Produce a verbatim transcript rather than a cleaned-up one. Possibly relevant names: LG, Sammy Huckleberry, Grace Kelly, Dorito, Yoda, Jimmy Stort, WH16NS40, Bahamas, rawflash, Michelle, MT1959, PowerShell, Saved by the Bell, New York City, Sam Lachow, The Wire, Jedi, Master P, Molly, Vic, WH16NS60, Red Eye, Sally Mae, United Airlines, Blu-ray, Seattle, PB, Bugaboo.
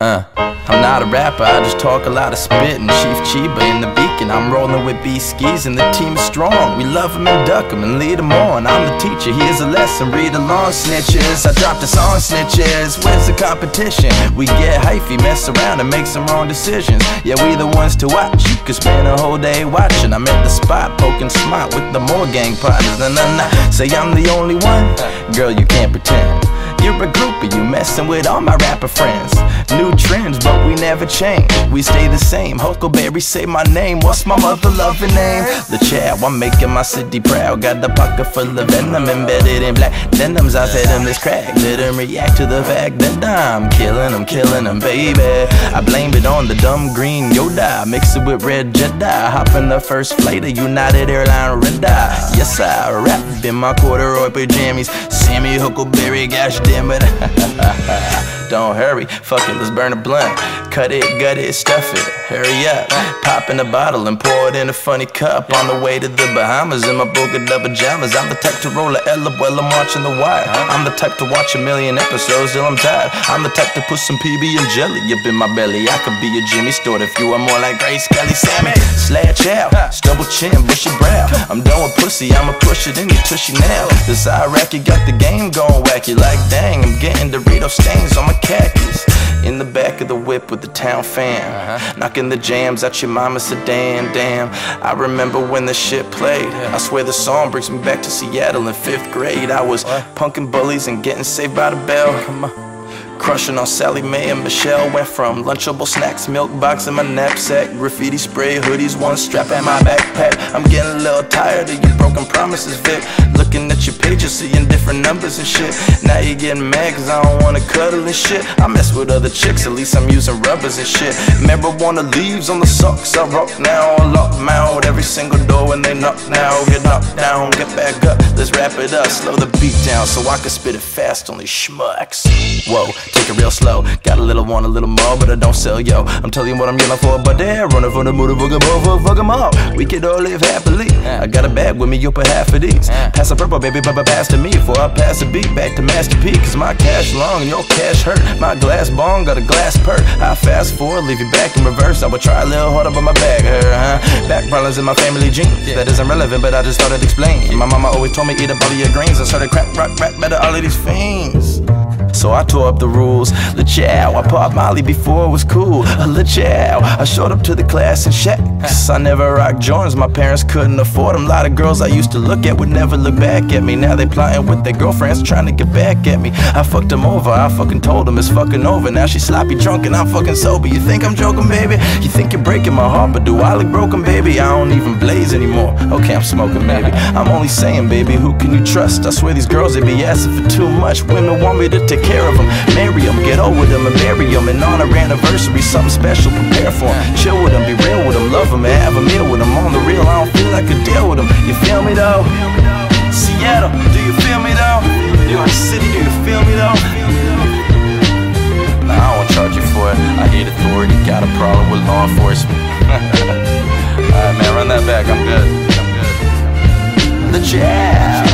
Uh, I'm not a rapper, I just talk a lot of spit. And Chief Chiba in the Beacon, I'm rolling with B-Skis and the team's strong. We love them and duck them and lead them on. I'm the teacher, here's a lesson, read along, snitches. I dropped a song, snitches, where's the competition? We get hyphy, mess around and make some wrong decisions. Yeah, we the ones to watch, you could spend a whole day watching. I'm at the spot, poking smart with the more gang partners. And nah, nah, nah. Say I'm the only one, girl, you can't pretend. You're a groupie, you messing with all my rapper friends. New trends, but we never change. We stay the same. Huckleberry, say my name. What's my mother loving name? The Chow, I'm making my city proud. Got the pocket full of venom embedded in black denims. I fed him this crack. Let him react to the fact that I'm killing him, killing him, baby. I blame it on the dumb green Yoda. Mix it with red Jedi. Hop in the first flight of United Airlines Red Eye. Yes, I rap in my corduroy pajamas. Sammy Huckleberry, gosh damn it. Don't hurry, fuck it, let's burn a blunt. Cut it, gut it, stuff it, hurry up. Pop in a bottle and pour it in a funny cup. On the way to the Bahamas in my Bugaboo pajamas. I'm the type to roll a Ella while I'm watching The Wire. I'm the type to watch a million episodes till I'm tired. I'm the type to put some P B and jelly up in my belly. I could be a Jimmy Stort if you are more like Grace Kelly. Sammy Lachow, stubble chin, bushy brow. I'm done with pussy, I'ma push it in your tushy now. This Iraqi got the game going wacky like that. I'm getting Dorito stains on my khakis. In the back of the whip with the town fam, uh-huh. Knocking the jams out your mama's sedan, damn. I remember when the shit played. I swear the song brings me back to Seattle in fifth grade. I was what? Punking bullies and getting Saved by the Bell. Come on. Crushing on Sally Mae and Michelle. Went from lunchable snacks, milk box in my knapsack, graffiti spray, hoodies, one strap in my backpack. I'm getting a little tired of your broken promises, Vic. Looking at your pages, seeing different numbers and shit. Now you're getting mad cause I don't wanna cuddle and shit. I mess with other chicks, at least I'm using rubbers and shit. Marijuana leaves on the socks, I rock now. Lock mouth, every single door when they knock now. Get knocked down, get back up, let's wrap it up. Slow the beat down so I can spit it fast on these schmucks. Whoa. Take it real slow, got a little one, a little more, but I don't sell, yo. I'm telling you what I'm yelling for, but they're running from the mood of Bugaboo, fuck them all. We could all live happily. I got a bag with me, you'll put half of these. Pass a purple, baby, but pass to me. Before I pass a beat back to Master P, cause my cash long and your cash hurt. My glass bong got a glass perk. I fast forward, leave you back in reverse. I would try a little harder, but my back hurt, huh? Back problems in my family genes. That isn't relevant, but I just thought I'd explain. My mama always told me, eat a body of greens. I started crap, rock, rap, better all of these fiends. So I tore up the rules, Lachow. I popped Molly before it was cool, Lachow. I showed up to the class in shacks. I never rocked Jordans, my parents couldn't afford them. A lot of girls I used to look at would never look back at me. Now they plotting with their girlfriends trying to get back at me. I fucked them over, I fucking told them it's fucking over. Now she's sloppy drunk and I'm fucking sober. You think I'm joking, baby? You think you're breaking my heart, but do I look broken, baby? I don't even blaze anymore. Okay, I'm smoking, baby. I'm only saying, baby, who can you trust? I swear these girls, they be asking for too much. Women want me to take care of them, marry them, get old with them and marry them. And on our anniversary, something special, prepare for them. Chill with them, be real with them, love them, and have a meal with them. On the real, I don't feel I could deal with them. You feel me though? Seattle, do you feel me though? New York City, do you feel me though? Nah, I don't wanna charge you for it. I hate authority, got a problem with law enforcement. Alright man, run that back, I'm good. I'm good. The jab.